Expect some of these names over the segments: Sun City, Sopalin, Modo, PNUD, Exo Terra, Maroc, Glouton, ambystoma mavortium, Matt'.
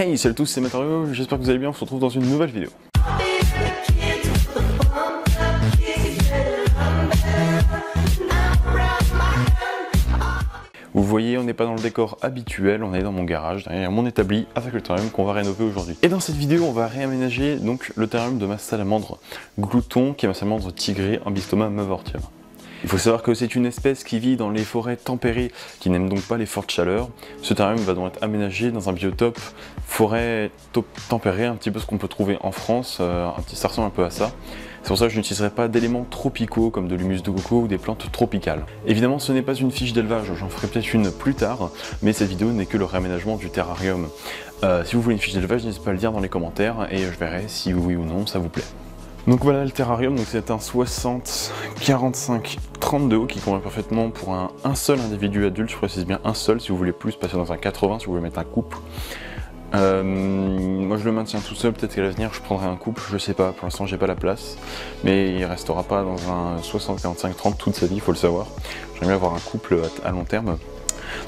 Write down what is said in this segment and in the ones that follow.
Hey, salut à tous, c'est Matt', j'espère que vous allez bien, on se retrouve dans une nouvelle vidéo. Vous voyez, on n'est pas dans le décor habituel, on est dans mon garage, derrière mon établi, avec le terrarium qu'on va rénover aujourd'hui. Et dans cette vidéo, on va réaménager donc le terrarium de ma salamandre glouton, qui est ma salamandre tigrée, ambystoma mavortium. Il faut savoir que c'est une espèce qui vit dans les forêts tempérées, qui n'aime donc pas les fortes chaleurs. Ce terrarium va donc être aménagé dans un biotope forêt tempérée, un petit peu ce qu'on peut trouver en France, ça ressemble un peu à ça. C'est pour ça que je n'utiliserai pas d'éléments tropicaux comme de l'humus de coco ou des plantes tropicales. Évidemment, ce n'est pas une fiche d'élevage, j'en ferai peut-être une plus tard, mais cette vidéo n'est que le réaménagement du terrarium. Si vous voulez une fiche d'élevage, n'hésitez pas à le dire dans les commentaires et je verrai si oui ou non ça vous plaît. Donc voilà le terrarium, c'est un 60, 45, 30 de haut qui convient parfaitement pour un seul individu adulte, je précise bien un seul, si vous voulez plus passer dans un 80, si vous voulez mettre un couple. Moi je le maintiens tout seul, peut-être qu'à l'avenir je prendrai un couple, je sais pas, pour l'instant j'ai pas la place, mais il restera pas dans un 60, 45, 30 toute sa vie, il faut le savoir. J'aimerais avoir un couple à long terme.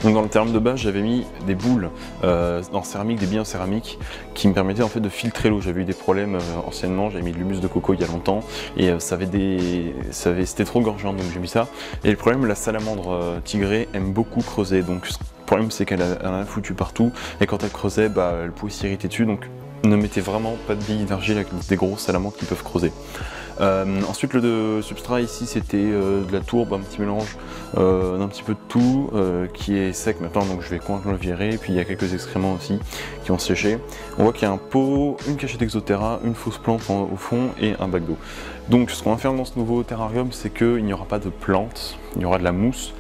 Donc dans le terme de base, j'avais mis des boules en céramique, des billes en céramique qui me permettaient en fait de filtrer l'eau. J'avais eu des problèmes anciennement, j'avais mis de l'humus de coco il y a longtemps et c'était trop gorgeant, donc j'ai mis ça. Et le problème, la salamandre tigrée aime beaucoup creuser, donc le problème c'est qu'elle en a foutu partout et quand elle creusait, bah, elle pouvait s'irriter dessus, donc ne mettez vraiment pas de billes d'argile avec des grosses salamandres qui peuvent creuser. Ensuite, le substrat ici, c'était de la tourbe, un petit mélange d'un petit peu de tout qui est sec maintenant, donc je vais complètement le virer. Et puis il y a quelques excréments aussi qui ont séché. On voit qu'il y a un pot, une cachette Exo Terra, une fausse plante au fond et un bac d'eau. Donc ce qu'on va faire dans ce nouveau terrarium, c'est qu'il n'y aura pas de plantes, il y aura de la mousse.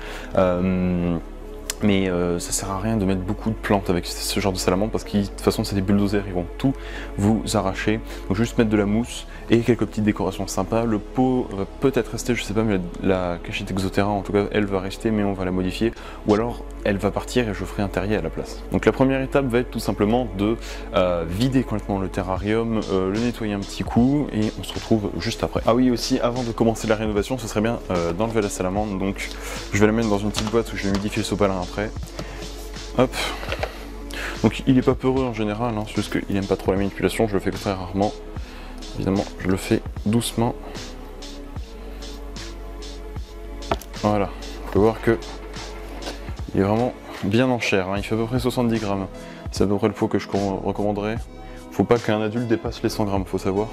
Mais ça sert à rien de mettre beaucoup de plantes avec ce genre de salamandre parce que de toute façon c'est des bulldozers, ils vont tout vous arracher. Donc juste mettre de la mousse et quelques petites décorations sympas. Le pot va peut-être rester, je sais pas, mais la cachette Exo Terra en tout cas elle va rester, mais on va la modifier ou alors elle va partir et je ferai un terrier à la place. Donc la première étape va être tout simplement de vider complètement le terrarium, le nettoyer un petit coup et on se retrouve juste après. Ah oui, aussi avant de commencer la rénovation, ce serait bien d'enlever la salamandre, donc je vais la mettre dans une petite boîte où je vais humidifier le sopalin. Après, hop, donc il est pas peureux en général, hein, c'est juste qu'il aime pas trop la manipulation, je le fais très rarement, évidemment je le fais doucement. Voilà, on peut voir que il est vraiment bien en chair, hein. Il fait à peu près 70 grammes, c'est à peu près le pot que je recommanderais. Faut pas qu'un adulte dépasse les 100 grammes, faut savoir.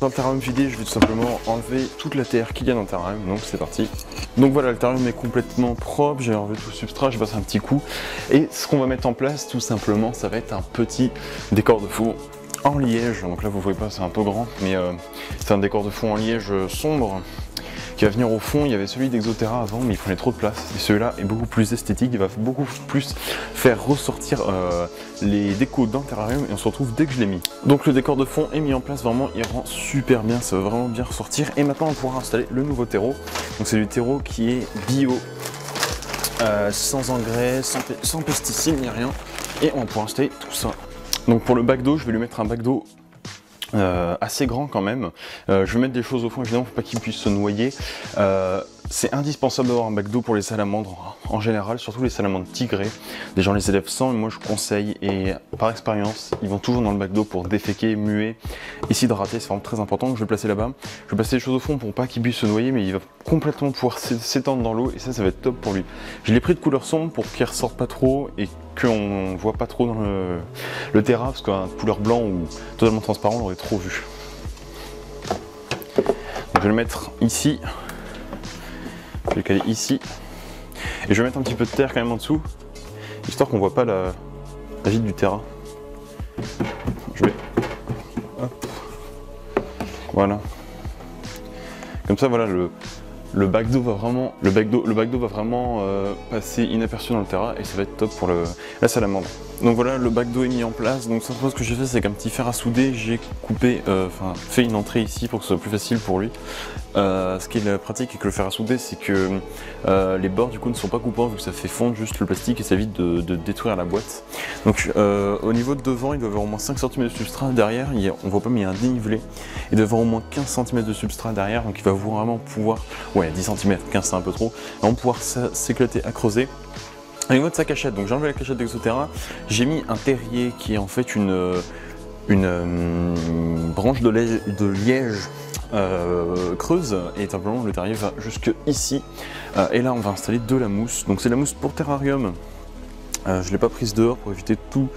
Dans le terrarium vidé, je vais tout simplement enlever toute la terre qu'il y a dans le terrarium, donc c'est parti. Donc voilà, le terrarium est complètement propre, j'ai enlevé tout le substrat, je passe un petit coup. Et ce qu'on va mettre en place, tout simplement, ça va être un petit décor de fond en liège. Donc là, vous voyez pas, c'est un peu grand, mais c'est un décor de fond en liège sombre qui va venir au fond. Il y avait celui d'Exo Terra avant, mais il prenait trop de place. Et celui-là est beaucoup plus esthétique, il va beaucoup plus faire ressortir les décos d'un terrarium et on se retrouve dès que je l'ai mis. Donc le décor de fond est mis en place, vraiment il rend super bien, ça va vraiment bien ressortir. Et maintenant on pourra installer le nouveau terreau. Donc c'est du terreau qui est bio, sans engrais, sans pesticides ni rien. Et on pourra installer tout ça. Donc pour le bac d'eau, je vais lui mettre un bac d'eau assez grand quand même. Je vais mettre des choses au fond évidemment pour pas qu'ils puissent se noyer. C'est indispensable d'avoir un bac d'eau pour les salamandres en général, surtout les salamandres tigrées. Des gens les élèvent sans, et moi je conseille, et par expérience, ils vont toujours dans le bac d'eau pour déféquer, muer et s'hydrater. C'est vraiment très important. Donc je vais placer là-bas. Je vais placer les choses au fond pour pas qu'il puisse se noyer, mais il va complètement pouvoir s'étendre dans l'eau et ça va être top pour lui. Je l'ai pris de couleur sombre pour qu'il ressorte pas trop et qu'on voit pas trop dans le terrain, parce qu'un couleur blanc ou totalement transparent, on l'aurait trop vu. Donc je vais le mettre ici. Je vais le caler ici et je vais mettre un petit peu de terre quand même en dessous, histoire qu'on voit pas la vide du terrain. Je vais, hop, voilà, comme ça voilà le bac d'eau va vraiment, passer inaperçu dans le terrain et ça va être top pour la salamandre. Donc voilà, le bac d'eau est mis en place. Donc simplement ce que j'ai fait, c'est qu'un petit fer à souder, j'ai coupé, fait une entrée ici pour que ce soit plus facile pour lui. Ce qui est pratique avec le fer à souder, c'est que les bords du coup ne sont pas coupants vu que ça fait fondre juste le plastique et ça évite de détruire la boîte. Donc au niveau de devant, il doit y avoir au moins 5 cm de substrat. Derrière, on voit pas, mais il y a un dénivelé. Il doit y avoir au moins 15 cm de substrat derrière, donc il va vraiment pouvoir, ouais 10 cm, 15 c'est un peu trop, on va pouvoir s'éclater à creuser. Au niveau de sa cachette, donc j'ai enlevé la cachette d'Exo Terra, j'ai mis un terrier qui est en fait une branche de liège creuse, et simplement le terrier va jusque ici, et là on va installer de la mousse. Donc c'est de la mousse pour terrarium, je ne l'ai pas prise dehors pour éviter tout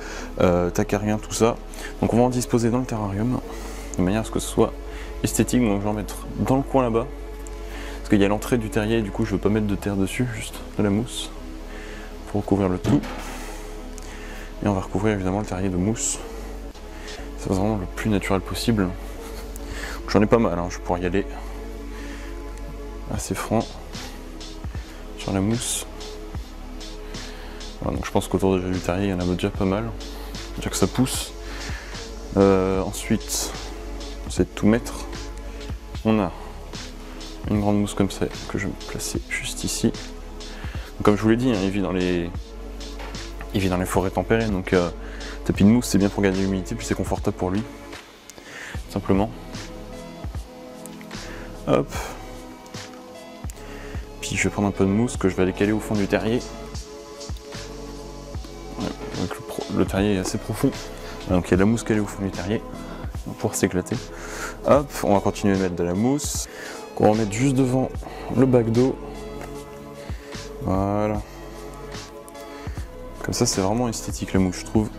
tacarien, tout ça. Donc on va en disposer dans le terrarium de manière à ce que ce soit esthétique. Donc je vais en mettre dans le coin là-bas parce qu'il y a l'entrée du terrier et du coup je ne veux pas mettre de terre dessus, juste de la mousse pour recouvrir le tout. Et on va recouvrir évidemment le terrier de mousse. C'est vraiment le plus naturel possible. J'en ai pas mal, hein. Je pourrais y aller assez franc sur la mousse. Voilà, donc je pense qu'autour du terrier il y en a déjà pas mal, déjà que ça pousse. Ensuite, c'est de tout mettre. On a une grande mousse comme ça que je vais placer juste ici. Donc, comme je vous l'ai dit, hein, il vit dans les forêts tempérées, donc tapis de mousse c'est bien pour gagner l'humidité, puis c'est confortable pour lui, simplement. Hop. Puis je vais prendre un peu de mousse que je vais aller caler au fond du terrier. Ouais, donc le terrier est assez profond. Donc il y a de la mousse calée au fond du terrier. On va pouvoir s'éclater. Hop, on va continuer à mettre de la mousse. On va en mettre juste devant le bac d'eau. Voilà. Comme ça c'est vraiment esthétique la mousse, je trouve.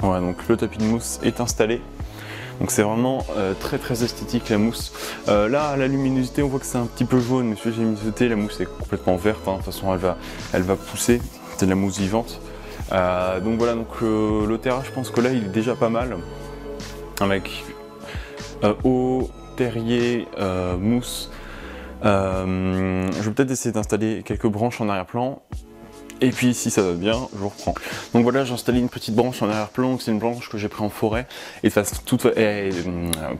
Voilà, donc le tapis de mousse est installé. Donc c'est vraiment très très esthétique la mousse. Là à la luminosité on voit que c'est un petit peu jaune, mais si j'ai mis, la mousse est complètement verte, hein. De toute façon elle va pousser, c'est de la mousse vivante. Donc voilà, donc le terrain, je pense que là il est déjà pas mal. Avec eau, terrier, mousse. Je vais peut-être essayer d'installer quelques branches en arrière-plan. Et puis si ça va bien, je vous reprends. Donc voilà, j'ai installé une petite branche en arrière-plan, c'est une branche que j'ai prise en forêt. Et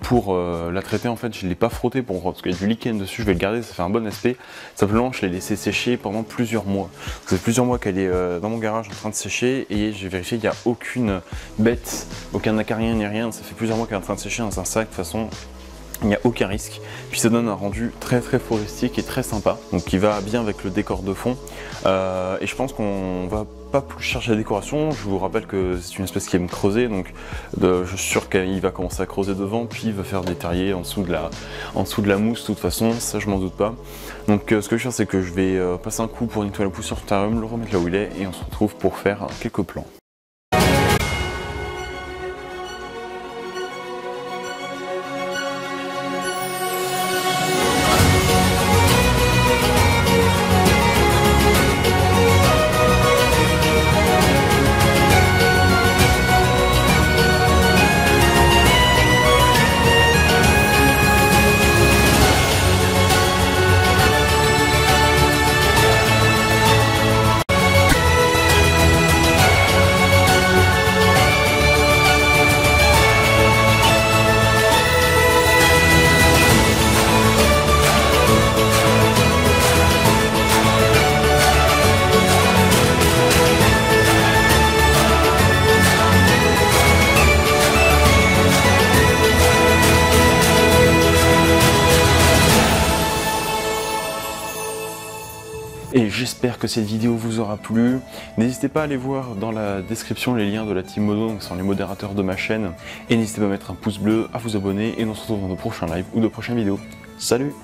pour la traiter, en fait, je ne l'ai pas frottée parce qu'il y a du lichen dessus, je vais le garder, ça fait un bon aspect. Simplement, je l'ai laissé sécher pendant plusieurs mois. Ça fait plusieurs mois qu'elle est dans mon garage en train de sécher et j'ai vérifié, il n'y a aucune bête, aucun acarien ni rien. Ça fait plusieurs mois qu'elle est en train de sécher dans un sac, de toute façon. Il n'y a aucun risque, puis ça donne un rendu très très forestique et très sympa, donc qui va bien avec le décor de fond. Et je pense qu'on va pas plus chercher la décoration. Je vous rappelle que c'est une espèce qui aime creuser, donc je suis sûr qu'il va commencer à creuser devant, puis il va faire des terriers en dessous de la mousse de toute façon, ça je m'en doute pas. Donc ce que je vais faire, c'est que je vais passer un coup pour nettoyer la poussière sur le terrarium, le remettre là où il est, et on se retrouve pour faire quelques plans. Et j'espère que cette vidéo vous aura plu. N'hésitez pas à aller voir dans la description les liens de la team Modo, donc ce sont les modérateurs de ma chaîne. Et n'hésitez pas à mettre un pouce bleu, à vous abonner, et on se retrouve dans de prochains lives ou de prochaines vidéos. Salut!